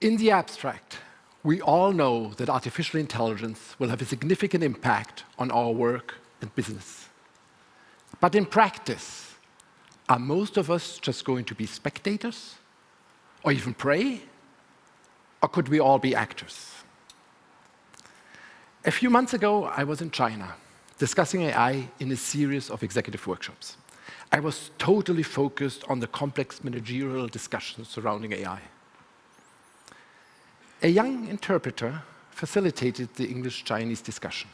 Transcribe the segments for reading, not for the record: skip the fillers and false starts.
In the abstract, we all know that artificial intelligence will have a significant impact on our work and business. But in practice, are most of us just going to be spectators? Or even prey? Or could we all be actors? A few months ago, I was in China, discussing AI in a series of executive workshops. I was totally focused on the complex managerial discussions surrounding AI. A young interpreter facilitated the English-Chinese discussion.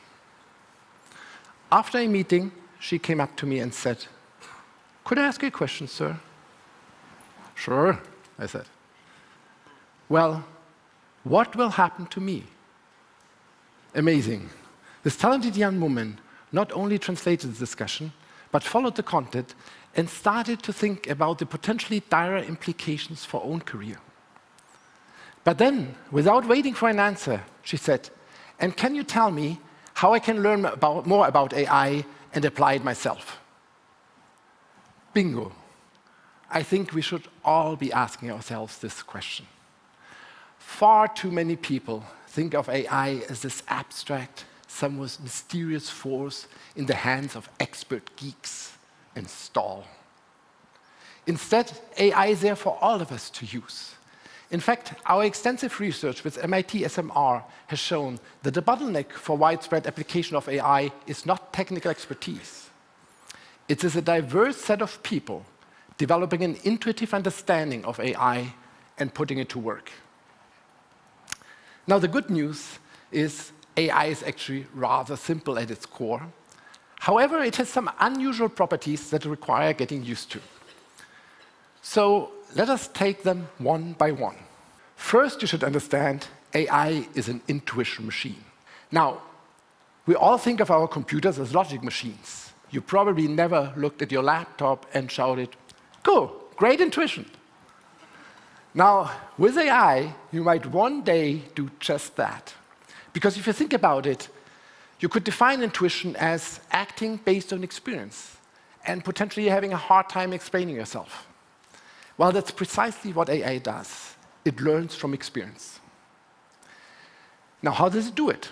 After a meeting, she came up to me and said, "Could I ask you a question, sir?" "Sure," I said. "Well, what will happen to me?" Amazing. This talented young woman not only translated the discussion, but followed the content and started to think about the potentially dire implications for her own career. But then, without waiting for an answer, she said, "And can you tell me how I can learn more about AI and apply it myself?" Bingo. I think we should all be asking ourselves this question. Far too many people think of AI as this abstract, somewhat mysterious force in the hands of expert geeks and stall. Instead, AI is there for all of us to use. In fact, our extensive research with MIT SMR has shown that the bottleneck for widespread application of AI is not technical expertise. It is a diverse set of people developing an intuitive understanding of AI and putting it to work. Now, the good news is AI is actually rather simple at its core. However, it has some unusual properties that require getting used to. So let us take them one by one. First, you should understand AI is an intuition machine. Now, we all think of our computers as logic machines. You probably never looked at your laptop and shouted, "Cool, great intuition." Now, with AI, you might one day do just that. Because if you think about it, you could define intuition as acting based on experience and potentially having a hard time explaining yourself. Well, that's precisely what AI does. It learns from experience. Now, how does it do it?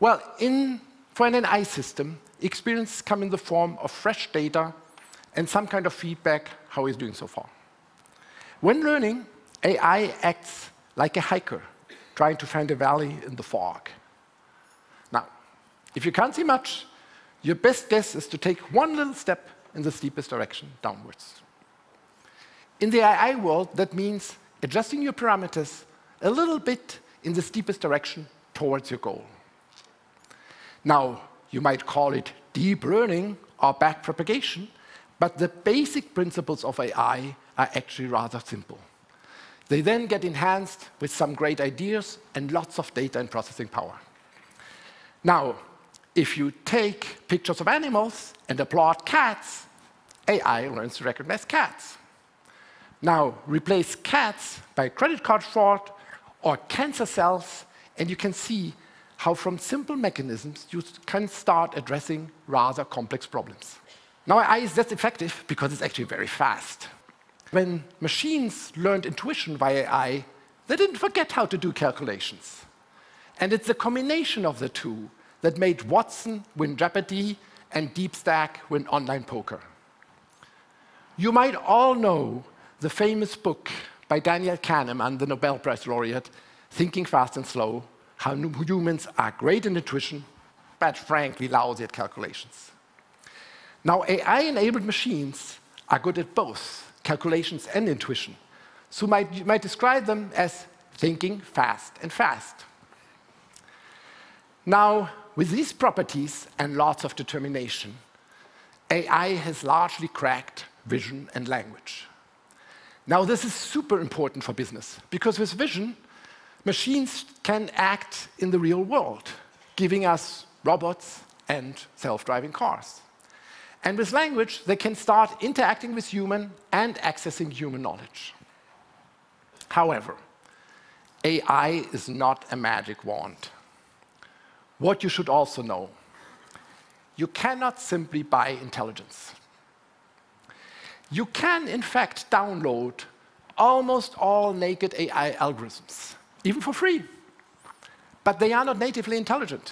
Well, for an AI system, experience comes in the form of fresh data and some kind of feedback, how it's doing so far. When learning, AI acts like a hiker trying to find a valley in the fog. Now, if you can't see much, your best guess is to take one little step in the steepest direction, downwards. In the AI world, that means adjusting your parameters a little bit in the steepest direction towards your goal. Now, you might call it deep learning or backpropagation, but the basic principles of AI are actually rather simple. They then get enhanced with some great ideas and lots of data and processing power. Now, if you take pictures of animals and applaud cats, AI learns to recognize cats. Now, replace cats by credit card fraud or cancer cells, and you can see how from simple mechanisms you can start addressing rather complex problems. Now, AI is that effective because it's actually very fast. When machines learned intuition via AI, they didn't forget how to do calculations. And it's the combination of the two that made Watson win Jeopardy and DeepStack win online poker. You might all know the famous book by Daniel Kahneman, the Nobel Prize laureate, Thinking Fast and Slow, How Humans Are Great in Intuition, but frankly lousy at calculations. Now, AI-enabled machines are good at both calculations and intuition, so you might describe them as thinking fast and fast. Now, with these properties and lots of determination, AI has largely cracked vision and language. Now, this is super important for business, because with vision, machines can act in the real world, giving us robots and self-driving cars. And with language, they can start interacting with human and accessing human knowledge. However, AI is not a magic wand. What you should also know, you cannot simply buy intelligence. You can, in fact, download almost all naked AI algorithms, even for free. But they are not natively intelligent.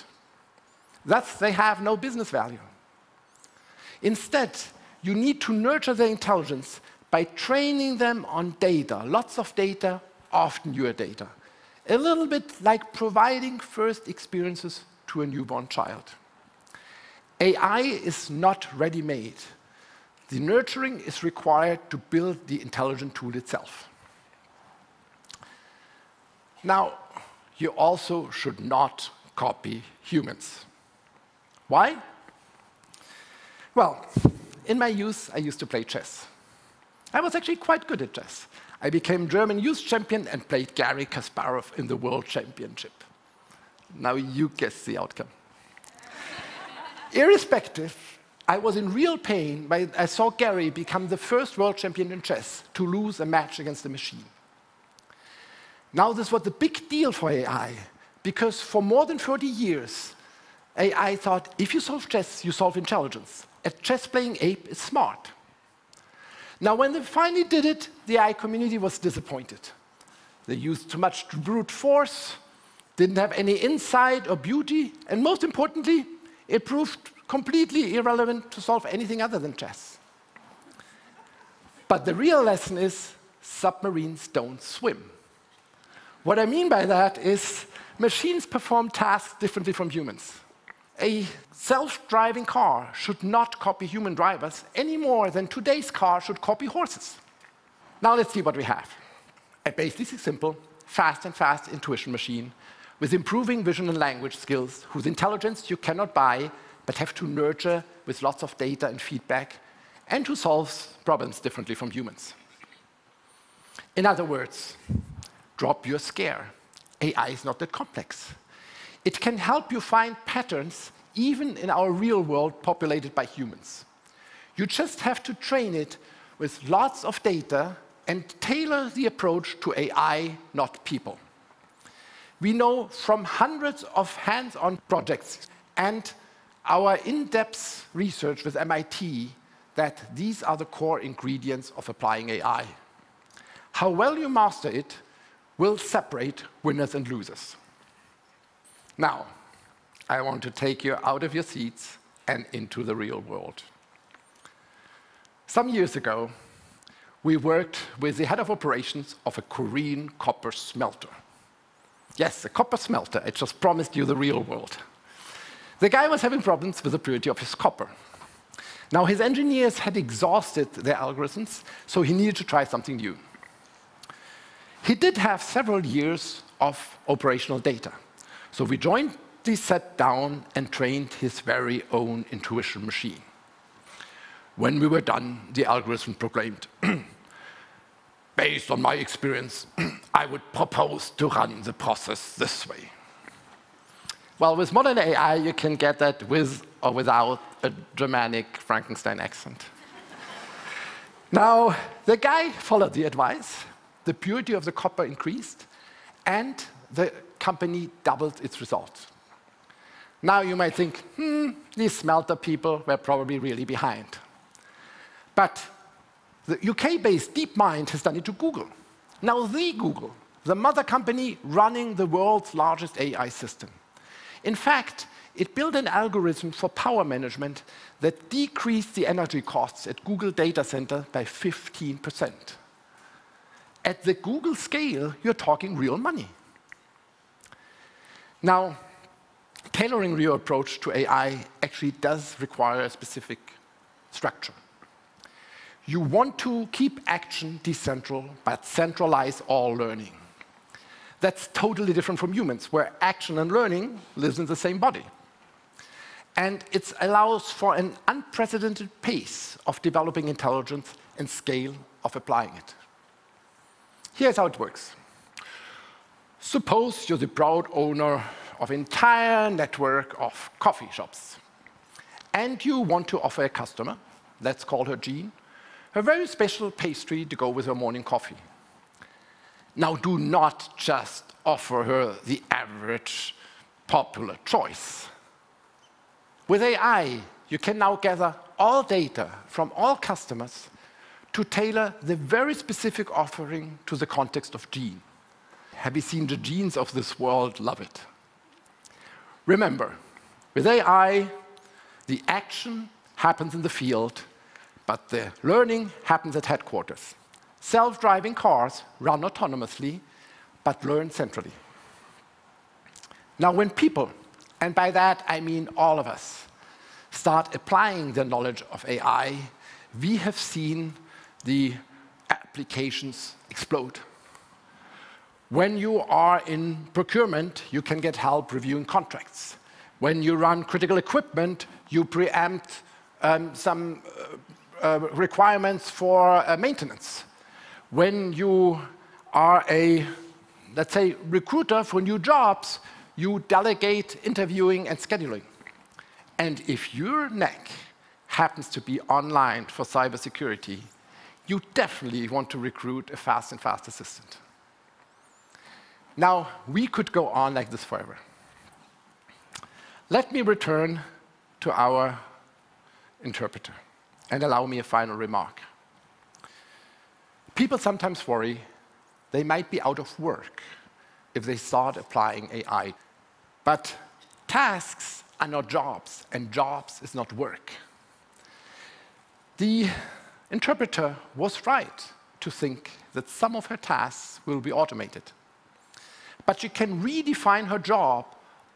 Thus, they have no business value. Instead, you need to nurture their intelligence by training them on data, lots of data, often your data. A little bit like providing first experiences to a newborn child. AI is not ready-made. The nurturing is required to build the intelligent tool itself. Now, you also should not copy humans. Why? Well, in my youth, I used to play chess. I was actually quite good at chess. I became German youth champion and played Garry Kasparov in the World Championship. Now you guess the outcome. Irrespective, I was in real pain when I saw Garry become the first world champion in chess to lose a match against a machine. Now this was a big deal for AI, because for more than 30 years, AI thought, if you solve chess, you solve intelligence. A chess-playing ape is smart. Now, when they finally did it, the AI community was disappointed. They used too much brute force, didn't have any insight or beauty, and most importantly, it proved completely irrelevant to solve anything other than chess. But the real lesson is, submarines don't swim. What I mean by that is, machines perform tasks differently from humans. A self-driving car should not copy human drivers any more than today's car should copy horses. Now let's see what we have. A basically simple, fast and fast intuition machine with improving vision and language skills, whose intelligence you cannot buy but have to nurture with lots of data and feedback, and who solves problems differently from humans. In other words, drop your scare. AI is not that complex. It can help you find patterns even in our real world populated by humans. You just have to train it with lots of data and tailor the approach to AI, not people. We know from hundreds of hands-on projects and our in-depth research with MIT that these are the core ingredients of applying AI. How well you master it will separate winners and losers. Now, I want to take you out of your seats and into the real world. Some years ago, we worked with the head of operations of a Korean copper smelter. Yes, a copper smelter. I just promised you the real world. The guy was having problems with the purity of his copper. Now, his engineers had exhausted their algorithms, so he needed to try something new. He did have several years of operational data. So we jointly sat down and trained his very own intuition machine. When we were done, the algorithm proclaimed, based on my experience, I would propose to run the process this way. Well, with modern AI, you can get that with or without a Germanic Frankenstein accent. Now, the guy followed the advice, the purity of the copper increased, and the company doubled its results. Now you might think, these smelter people were probably really behind. But the UK-based DeepMind has done it to Google. Now the Google, the mother company running the world's largest AI system. In fact, it built an algorithm for power management that decreased the energy costs at Google data center by 15%. At the Google scale, you're talking real money. Now, tailoring your approach to AI actually does require a specific structure. You want to keep action decentral, but centralize all learning. That's totally different from humans, where action and learning lives in the same body. And it allows for an unprecedented pace of developing intelligence and scale of applying it. Here's how it works. Suppose you're the proud owner of an entire network of coffee shops, and you want to offer a customer, let's call her Jean, her very special pastry to go with her morning coffee. Now, do not just offer her the average popular choice. With AI, you can now gather all data from all customers to tailor the very specific offering to the context of gene. Have you seen the genes of this world love it? Remember, with AI, the action happens in the field, but the learning happens at headquarters. Self-driving cars run autonomously, but learn centrally. Now, when people, and by that I mean all of us, start applying the knowledge of AI, we have seen the applications explode. When you are in procurement, you can get help reviewing contracts. When you run critical equipment, you preempt some requirements for maintenance. When you are a, let's say, recruiter for new jobs, you delegate interviewing and scheduling. And if your neck happens to be online for cybersecurity, you definitely want to recruit a fast and fast assistant. Now, we could go on like this forever. Let me return to our interpreter and allow me a final remark. People sometimes worry they might be out of work if they start applying AI. But tasks are not jobs, and jobs is not work. The interpreter was right to think that some of her tasks will be automated. But she can redefine her job,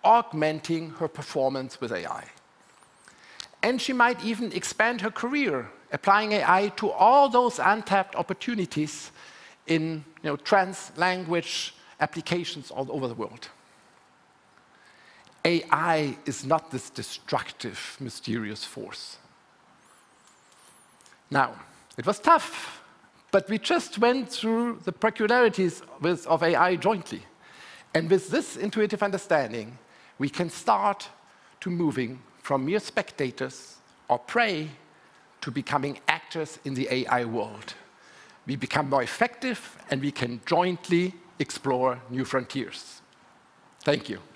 augmenting her performance with AI. And she might even expand her career, applying AI to all those untapped opportunities in trans-language applications all over the world. AI is not this destructive, mysterious force. Now, it was tough, but we just went through the peculiarities of AI jointly. And with this intuitive understanding, we can start to moving from mere spectators or prey to becoming actors in the AI world. We become more effective, and we can jointly explore new frontiers. Thank you.